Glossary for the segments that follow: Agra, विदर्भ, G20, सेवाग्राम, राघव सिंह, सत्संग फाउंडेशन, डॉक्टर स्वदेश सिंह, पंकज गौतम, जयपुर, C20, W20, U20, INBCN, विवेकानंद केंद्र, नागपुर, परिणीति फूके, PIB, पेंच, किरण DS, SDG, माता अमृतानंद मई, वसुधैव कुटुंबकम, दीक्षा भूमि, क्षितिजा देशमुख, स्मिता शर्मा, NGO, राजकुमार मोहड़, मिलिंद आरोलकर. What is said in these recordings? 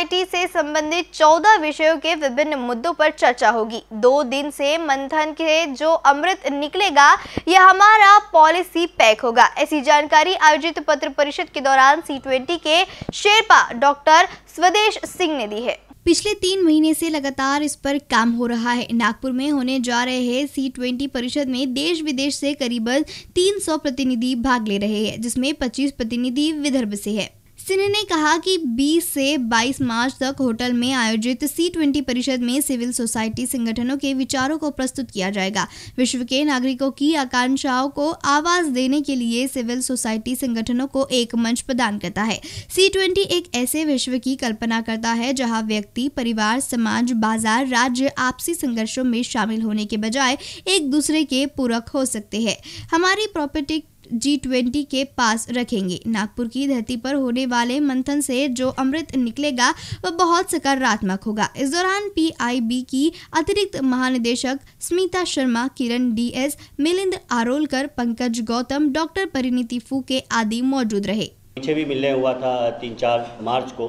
Society से संबंधित 14 विषयों के विभिन्न मुद्दों पर चर्चा होगी। 2 दिन से मंथन के जो अमृत निकलेगा यह हमारा पॉलिसी पैक होगा। ऐसी जानकारी आयोजित पत्र परिषद के दौरान C20 के शेरपा डॉक्टर स्वदेश सिंह ने दी है। पिछले 3 महीने से लगातार इस पर काम हो रहा है। नागपुर में होने जा रहे हैं C20 परिषद में देश विदेश से करीबन 300 प्रतिनिधि भाग ले रहे हैं, जिसमें 25 प्रतिनिधि विदर्भ से है। सिन्हा ने कहा कि 20 से 22 मार्च तक होटल में आयोजित C20 परिषद में सिविल सोसाइटी संगठनों के विचारों को प्रस्तुत किया जाएगा। विश्व के नागरिकों की आकांक्षाओं को आवाज देने के लिए सिविल सोसाइटी संगठनों को एक मंच प्रदान करता है। C20 एक ऐसे विश्व की कल्पना करता है जहां व्यक्ति, परिवार, समाज, बाजार, राज्य आपसी संघर्षों में शामिल होने के बजाय एक दूसरे के पूरक हो सकते हैं। हमारी प्रॉपर्टी G20 के पास रखेंगे। नागपुर की धरती पर होने वाले मंथन से जो अमृत निकलेगा वह बहुत सकारात्मक होगा। इस दौरान PIB की अतिरिक्त महानिदेशक स्मिता शर्मा, किरण DS, मिलिंद आरोलकर, पंकज गौतम, डॉक्टर परिणीति फूके आदि मौजूद रहे। पीछे भी मिलने हुआ था 3-4 मार्च को,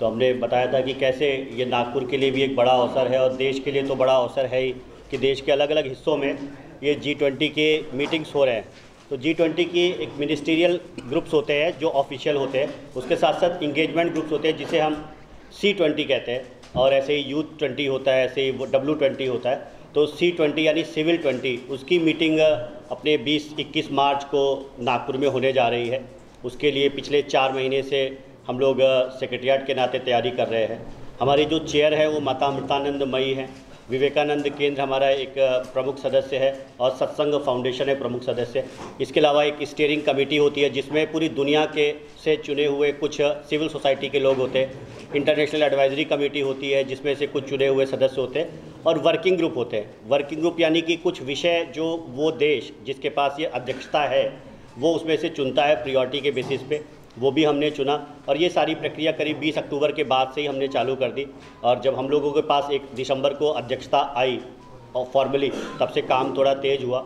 तो हमने बताया था कि कैसे ये नागपुर के लिए भी एक बड़ा अवसर है और देश के लिए तो बड़ा अवसर है ही कि देश के अलग अलग हिस्सों में ये G20 के मीटिंग्स हो रहे हैं। तो G20 की एक मिनिस्टीरियल ग्रुप्स होते हैं जो ऑफिशियल होते हैं, उसके साथ साथ इंगेजमेंट ग्रुप्स होते हैं जिसे हम C20 कहते हैं, और ऐसे ही U20 होता है, ऐसे ही W20 होता है। तो C20 यानी सिविल 20 उसकी मीटिंग अपने 20-21 मार्च को नागपुर में होने जा रही है। उसके लिए पिछले 4 महीने से हम लोग सेक्रेटरिएट के नाते तैयारी कर रहे हैं। हमारी जो चेयर है वो माता अमृतानंद मई है, विवेकानंद केंद्र हमारा एक प्रमुख सदस्य है और सत्संग फाउंडेशन है प्रमुख सदस्य। इसके अलावा एक स्टीयरिंग कमेटी होती है जिसमें पूरी दुनिया के से चुने हुए कुछ सिविल सोसाइटी के लोग होते हैं। इंटरनेशनल एडवाइजरी कमेटी होती है जिसमें से कुछ चुने हुए सदस्य होते हैं, और वर्किंग ग्रुप होते हैं। वर्किंग ग्रुप यानी कि कुछ विषय जो वो देश जिसके पास ये अध्यक्षता है वो उसमें से चुनता है प्रियोरिटी के बेसिस पे, वो भी हमने चुना। और ये सारी प्रक्रिया करीब 20 अक्टूबर के बाद से ही हमने चालू कर दी, और जब हम लोगों के पास 1 दिसंबर को अध्यक्षता आई और फॉर्मली, तब से काम थोड़ा तेज़ हुआ।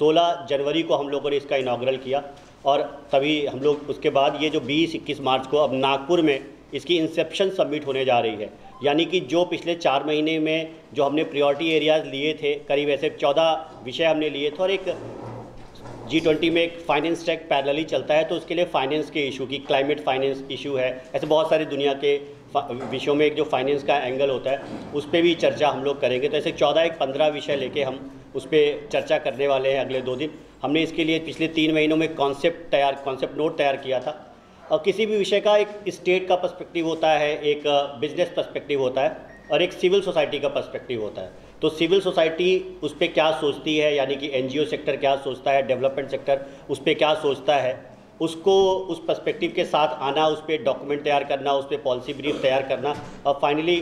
16 जनवरी को हम लोगों ने इसका इनॉग्रल किया, और तभी हम लोग उसके बाद ये जो 20-21 मार्च को अब नागपुर में इसकी इंसेप्शन सबमिट होने जा रही है। यानी कि जो पिछले 4 महीने में जो हमने प्रियोरिटी एरियाज़ लिए थे, करीब ऐसे 14 विषय हमने लिए थे, और एक G20 में एक फाइनेंस ट्रैक पैरेलली चलता है, तो उसके लिए फाइनेंस के इशू की क्लाइमेट फाइनेंस इशू है, ऐसे बहुत सारे दुनिया के विषयों में एक जो फाइनेंस का एंगल होता है उस पर भी चर्चा हम लोग करेंगे। तो ऐसे 14-15 विषय लेके हम उस पर चर्चा करने वाले हैं अगले 2 दिन। हमने इसके लिए पिछले 3 महीनों में कॉन्सेप्ट नोट तैयार किया था, और किसी भी विषय का एक स्टेट का पर्सपेक्टिव होता है, एक बिजनेस पर्सपेक्टिव होता है, और एक सिविल सोसाइटी का पर्सपेक्टिव होता है। तो सिविल सोसाइटी उस पर क्या सोचती है, यानी कि NGO सेक्टर क्या सोचता है, डेवलपमेंट सेक्टर उस पर क्या सोचता है, उसको उस पर्सपेक्टिव के साथ आना, उस पर डॉक्यूमेंट तैयार करना, उस पर पॉलिसी ब्रीफ तैयार करना, और फाइनली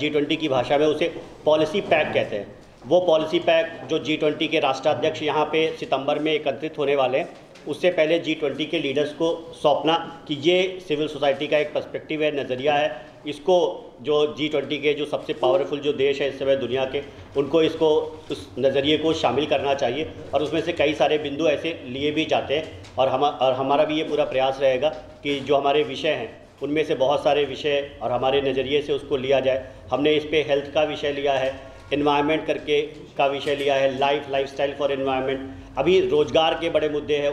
G20 की भाषा में उसे पॉलिसी पैक कहते हैं। वो पॉलिसी पैक जो G20 के राष्ट्राध्यक्ष यहाँ पे सितंबर में एकत्रित होने वाले हैं, उससे पहले G20 के लीडर्स को सौंपना कि ये सिविल सोसाइटी का एक पर्सपेक्टिव है, नज़रिया है, इसको जो G20 के जो सबसे पावरफुल जो देश है इस समय दुनिया के, उनको इसको उस नज़रिए को शामिल करना चाहिए। और उसमें से कई सारे बिंदु ऐसे लिए भी जाते हैं, और हमारा भी ये पूरा प्रयास रहेगा कि जो हमारे विषय हैं उनमें से बहुत सारे विषय और हमारे नज़रिए से उसको लिया जाए। हमने इस पर हेल्थ का विषय लिया है, एनवायरनमेंट करके का विषय लिया है, लाइफस्टाइल फॉर एनवायरनमेंट। अभी रोज़गार के बड़े मुद्दे हैं,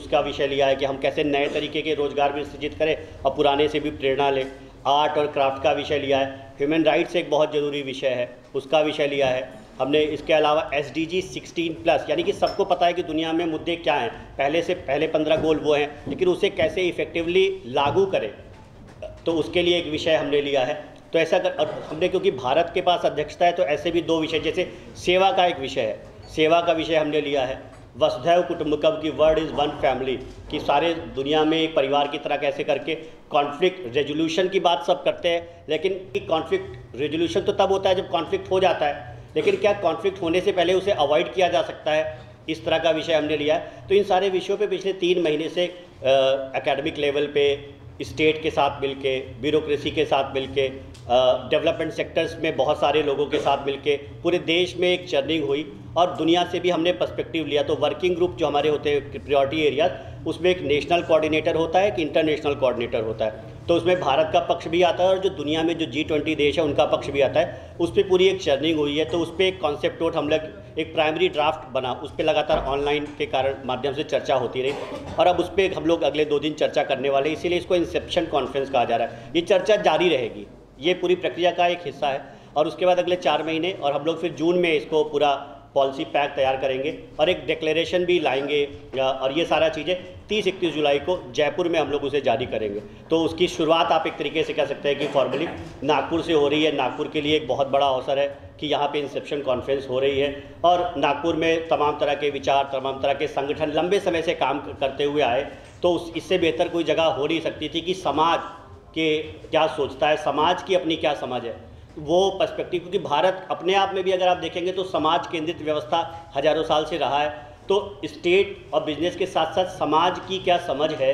उसका विषय लिया है कि हम कैसे नए तरीके के रोज़गार भी सृजित करें और पुराने से भी प्रेरणा लें। आर्ट और क्राफ्ट का विषय लिया है। ह्यूमन राइट्स एक बहुत ज़रूरी विषय है, उसका विषय लिया है हमने। इसके अलावा SDG 16+ यानी कि सबको पता है कि दुनिया में मुद्दे क्या हैं, पहले से पहले 15 गोल वो हैं, लेकिन उसे कैसे इफ़ेक्टिवली लागू करें, तो उसके लिए एक विषय हमने लिया है। तो ऐसा हमने, क्योंकि भारत के पास अध्यक्षता है, तो ऐसे भी 2 विषय, जैसे सेवा का एक विषय है, सेवा का विषय हमने लिया है। वसुधैव कुटुंबकम की वर्ड इज़ 1 फैमिली, कि सारे दुनिया में एक परिवार की तरह कैसे करके कॉन्फ्लिक्ट रेजोल्यूशन की बात सब करते हैं, लेकिन कॉन्फ्लिक्ट रेजोल्यूशन तो तब होता है जब कॉन्फ्लिक्ट हो जाता है, लेकिन क्या कॉन्फ्लिक्ट होने से पहले उसे अवॉइड किया जा सकता है, इस तरह का विषय हमने लिया है। तो इन सारे विषयों पर पिछले 3 महीने से एकेडमिक लेवल पे स्टेट के साथ मिलके, ब्यूरोक्रेसी के साथ मिलके, डेवलपमेंट सेक्टर्स में बहुत सारे लोगों के साथ मिलके पूरे देश में एक चर्निंग हुई, और दुनिया से भी हमने पर्सपेक्टिव लिया। तो वर्किंग ग्रुप जो हमारे होते हैं, प्रायोरिटी एरियाज, उसमें एक नेशनल कोऑर्डिनेटर होता है, एक इंटरनेशनल कोऑर्डिनेटर होता है। तो उसमें भारत का पक्ष भी आता है और जो दुनिया में जो G20 देश है उनका पक्ष भी आता है। उस पर पूरी एक चर्निंग हुई है, तो उस पर एक कॉन्सेप्ट नोट हम लोग एक प्राइमरी ड्राफ्ट बना, उस पर लगातार ऑनलाइन के कारण माध्यम से चर्चा होती रही और अब उस पर हम लोग अगले 2 दिन चर्चा करने वाले, इसीलिए इसको इंसेप्शन कॉन्फ्रेंस कहा जा रहा है। ये चर्चा जारी रहेगी, ये पूरी प्रक्रिया का एक हिस्सा है और उसके बाद अगले 4 महीने और हम लोग फिर जून में इसको पूरा पॉलिसी पैक तैयार करेंगे और एक डिक्लेरेशन भी लाएंगे और ये सारा चीज़ें 30-31 जुलाई को जयपुर में हम लोग उसे जारी करेंगे। तो उसकी शुरुआत आप एक तरीके से कह सकते हैं कि फॉर्मली नागपुर से हो रही है। नागपुर के लिए एक बहुत बड़ा अवसर है कि यहाँ पे इंसेप्शन कॉन्फ्रेंस हो रही है और नागपुर में तमाम तरह के विचार, तमाम तरह के संगठन लंबे समय से काम करते हुए आए, तो इससे बेहतर कोई जगह हो नहीं सकती थी कि समाज के क्या सोचता है, समाज की अपनी क्या समझ है, वो पर्सपेक्टिव। क्योंकि भारत अपने आप में भी अगर आप देखेंगे तो समाज केंद्रित व्यवस्था हजारों साल से रहा है, तो स्टेट और बिजनेस के साथ साथ समाज की क्या समझ है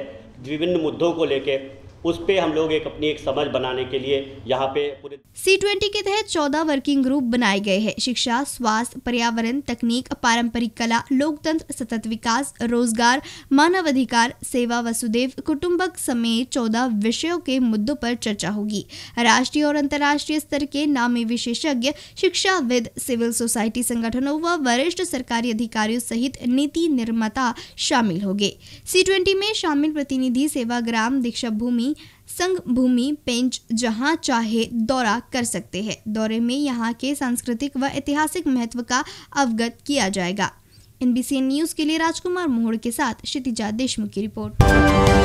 विभिन्न मुद्दों को लेके, उस पे हम लोग एक अपनी एक समझ बनाने के लिए यहाँ पे पूरे C20 के तहत 14 वर्किंग ग्रुप बनाए गए हैं। शिक्षा, स्वास्थ्य, पर्यावरण, तकनीक, पारंपरिक कला, लोकतंत्र, सतत विकास, रोजगार, मानवाधिकार, सेवा, वसुधैव कुटुंबकम समेत 14 विषयों के मुद्दों पर चर्चा होगी। राष्ट्रीय और अंतर्राष्ट्रीय स्तर के नामी विशेषज्ञ, शिक्षाविद, सिविल सोसाइटी संगठनों व वरिष्ठ सरकारी अधिकारियों सहित नीति निर्माता शामिल होंगे। C20 में शामिल प्रतिनिधि सेवाग्राम, दीक्षा भूमि, संग भूमि, पेंच जहां चाहे दौरा कर सकते हैं। दौरे में यहां के सांस्कृतिक व ऐतिहासिक महत्व का अवगत किया जाएगा। INBCN न्यूज के लिए राजकुमार मोहड़ के साथ क्षितिजा देशमुख की रिपोर्ट।